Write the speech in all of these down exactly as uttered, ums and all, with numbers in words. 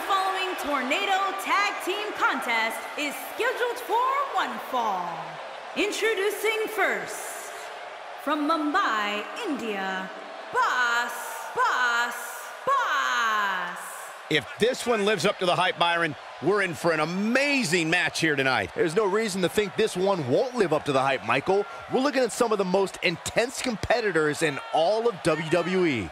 the following Tornado Tag Team Contest is scheduled for one fall. Introducing first, from Mumbai, India, Boss, Boss, Boss. If this one lives up to the hype, Byron, we're in for an amazing match here tonight. There's no reason to think this one won't live up to the hype, Michael. We're looking at some of the most intense competitors in all of W W E.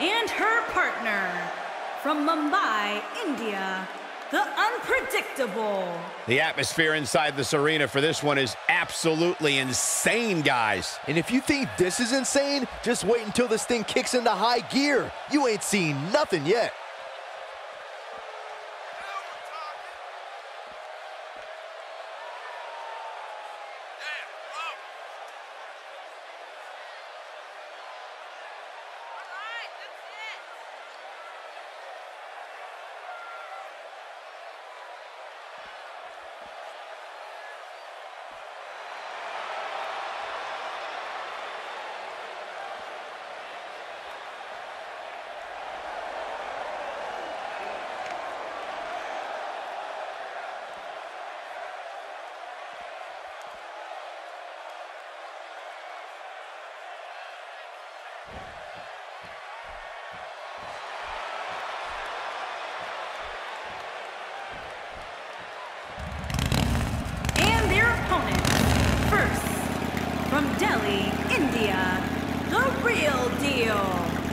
And her partner, from Mumbai, India, the Unpredictable. The atmosphere inside this arena for this one is absolutely insane, guys. And if you think this is insane, just wait until this thing kicks into high gear. You ain't seen nothing yet.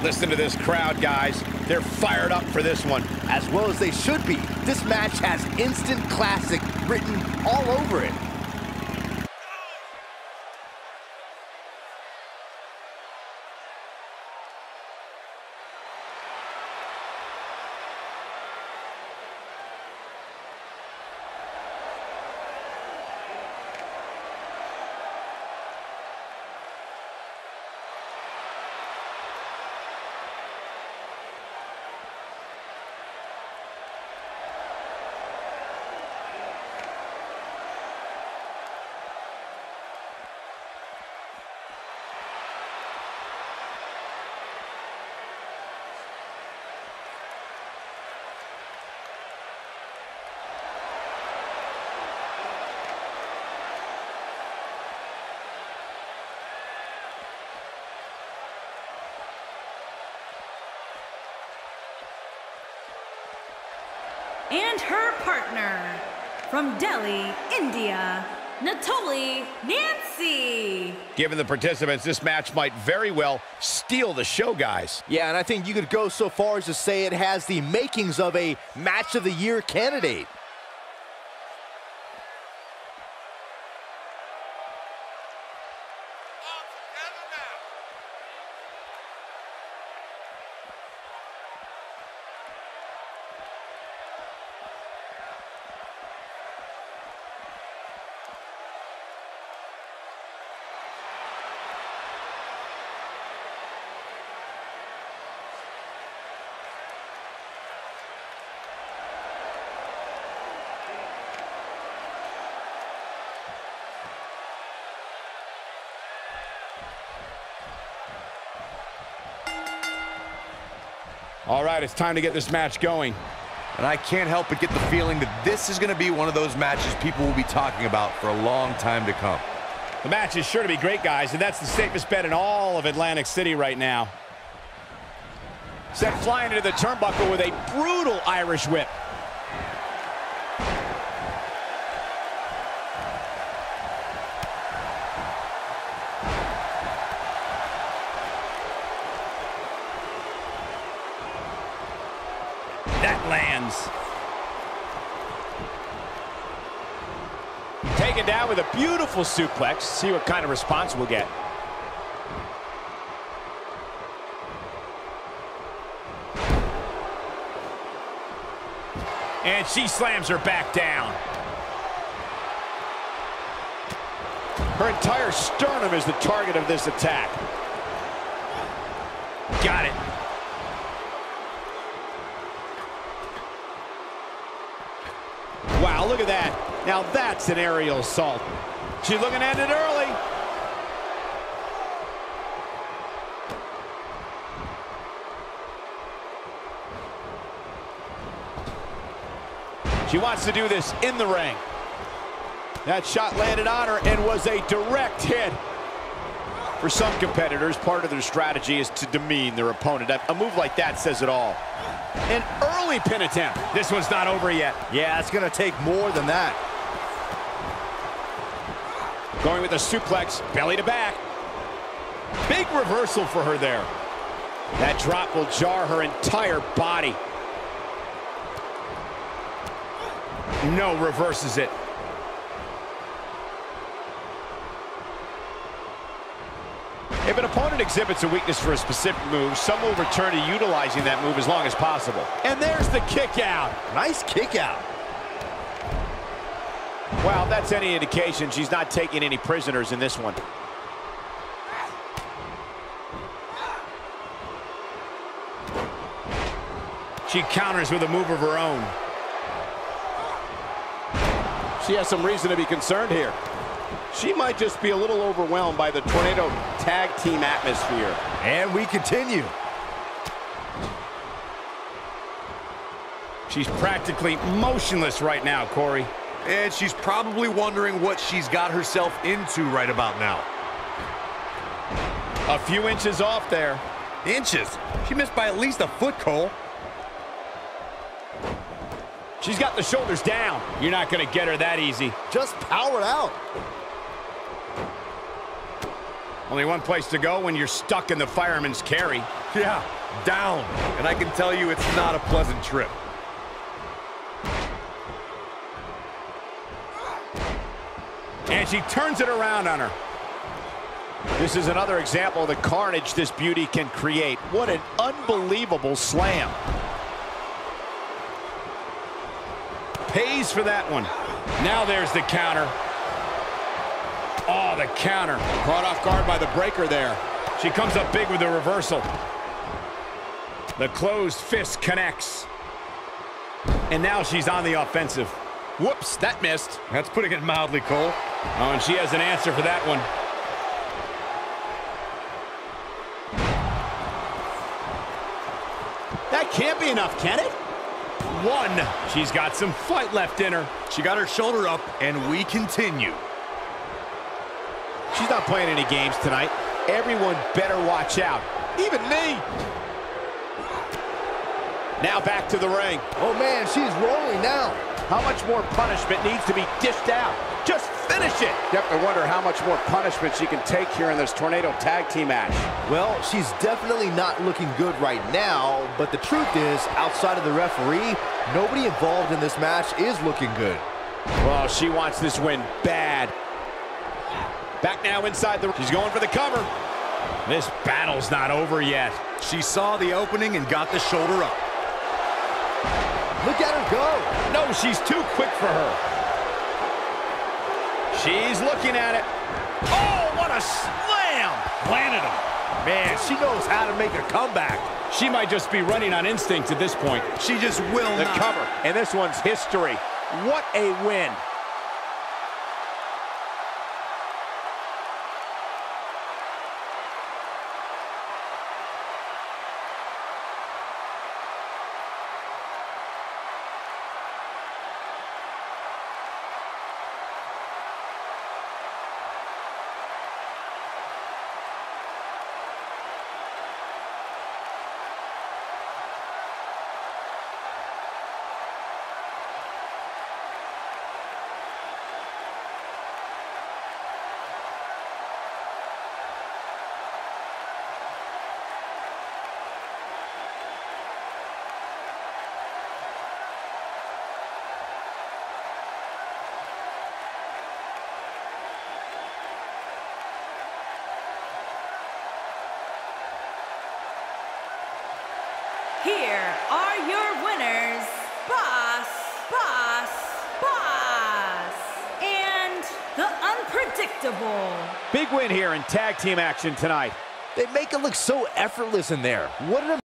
Listen to this crowd, guys. They're fired up for this one. As well as they should be. This match has instant classic written all over it. And her partner, from Delhi, India, Natoli Nancy. Given the participants, this match might very well steal the show, guys. Yeah, and I think you could go so far as to say it has the makings of a match of the year candidate. All right, it's time to get this match going. And I can't help but get the feeling that this is going to be one of those matches people will be talking about for a long time to come. The match is sure to be great, guys, and that's the safest bet in all of Atlantic City right now. Seth flying into the turnbuckle with a brutal Irish whip. That lands. Taken down with a beautiful suplex. See what kind of response we'll get. And she slams her back down. Her entire sternum is the target of this attack. Got it. Wow, look at that. Now that's an aerial assault. She's looking to end it early. She wants to do this in the ring. That shot landed on her and was a direct hit. For some competitors, part of their strategy is to demean their opponent. A move like that says it all. An early pin attempt. This one's not over yet. Yeah, it's going to take more than that. Going with a suplex, belly to back. Big reversal for her there. That drop will jar her entire body. No, reverses it. If an opponent exhibits a weakness for a specific move, some will return to utilizing that move as long as possible. And there's the kick out. Nice kick out. Well, if that's any indication, she's not taking any prisoners in this one. She counters with a move of her own. She has some reason to be concerned here. She might just be a little overwhelmed by the Tornado Tag Team atmosphere. And we continue. She's practically motionless right now, Corey. And she's probably wondering what she's got herself into right about now. A few inches off there. Inches? She missed by at least a foot, Cole. She's got the shoulders down. You're not going to get her that easy. Just power out. Only one place to go when you're stuck in the fireman's carry. Yeah, down. And I can tell you it's not a pleasant trip. And she turns it around on her. This is another example of the carnage this beauty can create. What an unbelievable slam. Pays for that one. Now there's the counter. Oh, the counter. Caught off guard by the breaker there. She comes up big with the reversal. The closed fist connects. And now she's on the offensive. Whoops, that missed. That's putting it mildly, Cole. Oh, and she has an answer for that one. That can't be enough, can it? One. She's got some fight left in her. She got her shoulder up, and we continue. She's not playing any games tonight. Everyone better watch out. Even me. Now back to the ring. Oh, man, she's rolling now. How much more punishment needs to be dished out? Just finish it. Yep, I wonder how much more punishment she can take here in this Tornado Tag Team match. Well, she's definitely not looking good right now, but the truth is, outside of the referee, nobody involved in this match is looking good. Well, she wants this win bad. Back now inside the... She's going for the cover. This battle's not over yet. She saw the opening and got the shoulder up. Look at her go. No, she's too quick for her. She's looking at it. Oh, what a slam! Planted him. Man, she knows how to make a comeback. She might just be running on instinct at this point. She just will not. The cover. And this one's history. What a win. Here are your winners, Boss, Boss, Boss, and the Unpredictable. Big win here in tag team action tonight. They make it look so effortless in there. What an